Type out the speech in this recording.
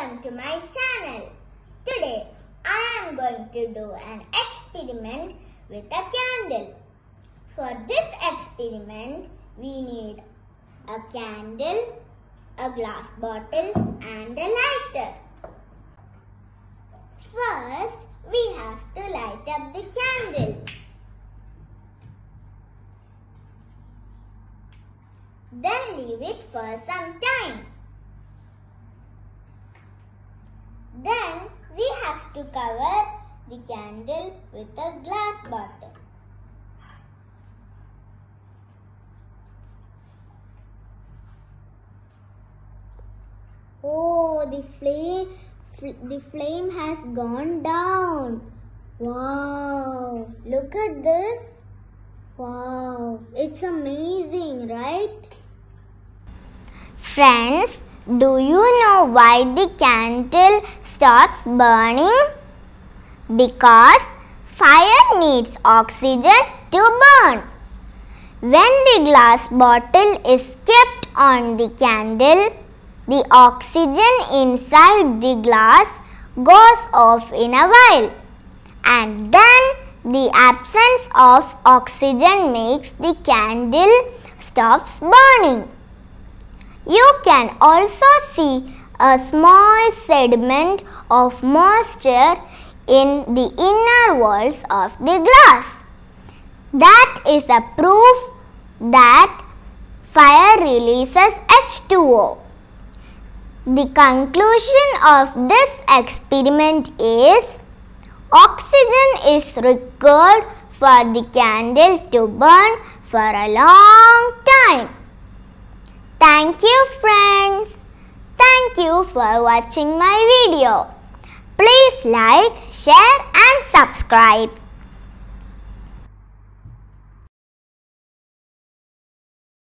Welcome to my channel. Today I am going to do an experiment with a candle. For this experiment we need a candle, a glass bottle and a lighter. First we have to light up the candle. Then leave it for some time. Then we have to cover the candle with a glass bottle. Oh, the flame has gone down. Wow, look at this. Wow, it's amazing, right? Friends, do you know why the candle stops burning? Because fire needs oxygen to burn. When the glass bottle is kept on the candle, the oxygen inside the glass goes off in a while, and then the absence of oxygen makes the candle stops burning. You can also see a small sediment of moisture in the inner walls of the glass. That is a proof that fire releases H2O. The conclusion of this experiment is oxygen is required for the candle to burn for a long time. Thank you, friends. Thank you for watching my video. Please like, share and subscribe.